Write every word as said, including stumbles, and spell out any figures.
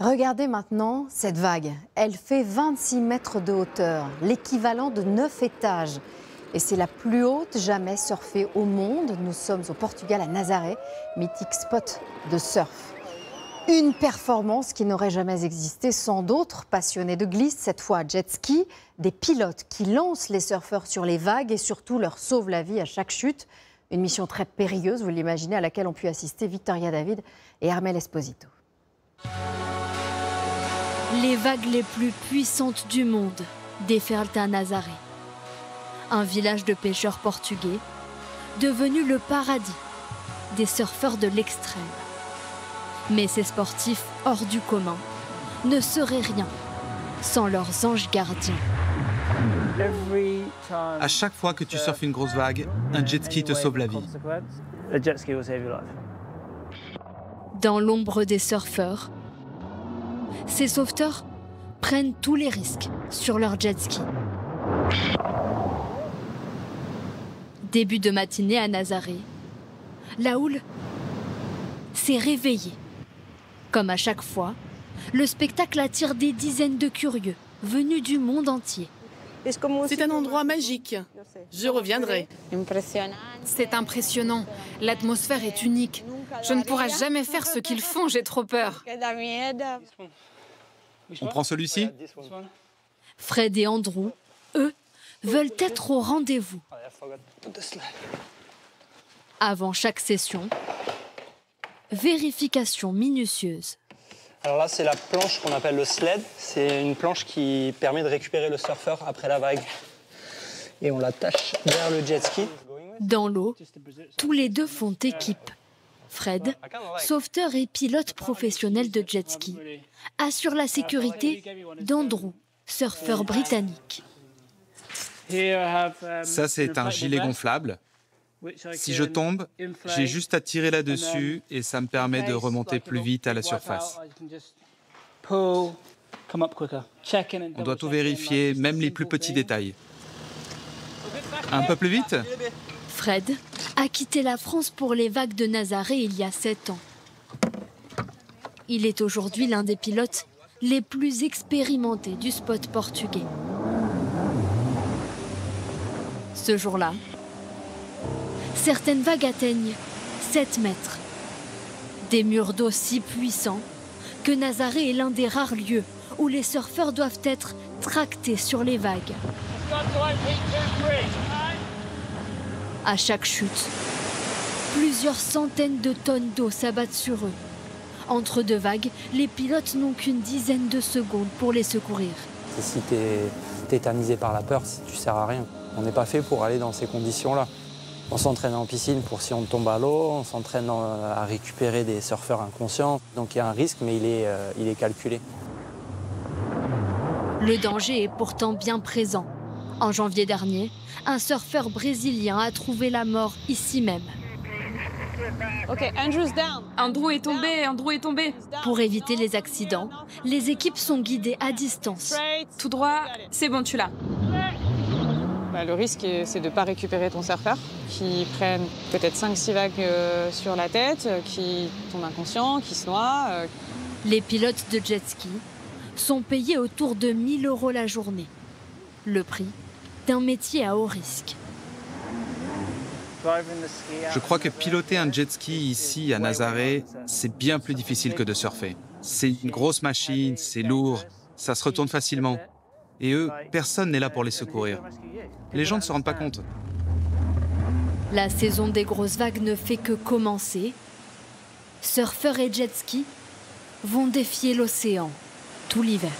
Regardez maintenant cette vague. Elle fait vingt-six mètres de hauteur, l'équivalent de neuf étages. Et c'est la plus haute jamais surfée au monde. Nous sommes au Portugal, à Nazaré, mythique spot de surf. Une performance qui n'aurait jamais existé sans d'autres passionnés de glisse, cette fois jet ski, des pilotes qui lancent les surfeurs sur les vagues et surtout leur sauvent la vie à chaque chute. Une mission très périlleuse, vous l'imaginez, à laquelle ont pu assister Victoria David et Armel Esposito. Les vagues les plus puissantes du monde déferlent à Nazaré, un village de pêcheurs portugais devenu le paradis des surfeurs de l'extrême. Mais ces sportifs hors du commun ne seraient rien sans leurs anges gardiens. À chaque fois que tu surfes une grosse vague, un jet ski te sauve la vie. Dans l'ombre des surfeurs, ces sauveteurs prennent tous les risques sur leur jet ski. Début de matinée à Nazaré, la houle s'est réveillée. Comme à chaque fois, le spectacle attire des dizaines de curieux venus du monde entier. C'est un endroit magique. Je reviendrai. C'est impressionnant. L'atmosphère est unique. Je ne pourrai jamais faire ce qu'ils font, j'ai trop peur. On prend celui-ci? Fred et Andrew, eux, veulent être au rendez-vous. Avant chaque session, vérification minutieuse. Alors là, c'est la planche qu'on appelle le sled. C'est une planche qui permet de récupérer le surfeur après la vague. Et on l'attache vers le jet ski. Dans l'eau, tous les deux font équipe. Fred, sauveteur et pilote professionnel de jet ski, assure la sécurité d'Andrew, surfeur britannique. Ça, c'est un gilet gonflable. Si je tombe, j'ai juste à tirer là-dessus et ça me permet de remonter plus vite à la surface. On doit tout vérifier, même les plus petits détails. Un peu plus vite? Fred a quitté la France pour les vagues de Nazaré il y a sept ans. Il est aujourd'hui l'un des pilotes les plus expérimentés du spot portugais. Ce jour-là, certaines vagues atteignent sept mètres. Des murs d'eau si puissants que Nazaré est l'un des rares lieux où les surfeurs doivent être tractés sur les vagues. À chaque chute, plusieurs centaines de tonnes d'eau s'abattent sur eux. Entre deux vagues, les pilotes n'ont qu'une dizaine de secondes pour les secourir. Si tu es tétanisé par la peur, tu ne sers à rien. On n'est pas fait pour aller dans ces conditions-là. On s'entraîne en piscine pour si on tombe à l'eau, on s'entraîne à récupérer des surfeurs inconscients. Donc il y a un risque, mais il est, euh, il est calculé. Le danger est pourtant bien présent. En janvier dernier, un surfeur brésilien a trouvé la mort ici même. Okay, Andrew's down. Andrew est tombé, Andrew est tombé. Pour éviter les accidents, les équipes sont guidées à distance. Tout droit, c'est bon, tu l'as. Bah, le risque, c'est de ne pas récupérer ton surfeur, qui prenne peut-être cinq six vagues euh, sur la tête, euh, qui tombe inconscient, qui se noie. Euh. Les pilotes de jet ski sont payés autour de mille euros la journée. Le prix d'un métier à haut risque. Je crois que piloter un jet ski ici, à Nazaré, c'est bien plus difficile que de surfer. C'est une grosse machine, c'est lourd, ça se retourne facilement. Et eux, personne n'est là pour les secourir. Les gens ne se rendent pas compte. La saison des grosses vagues ne fait que commencer. Surfeurs et jet ski vont défier l'océan tout l'hiver.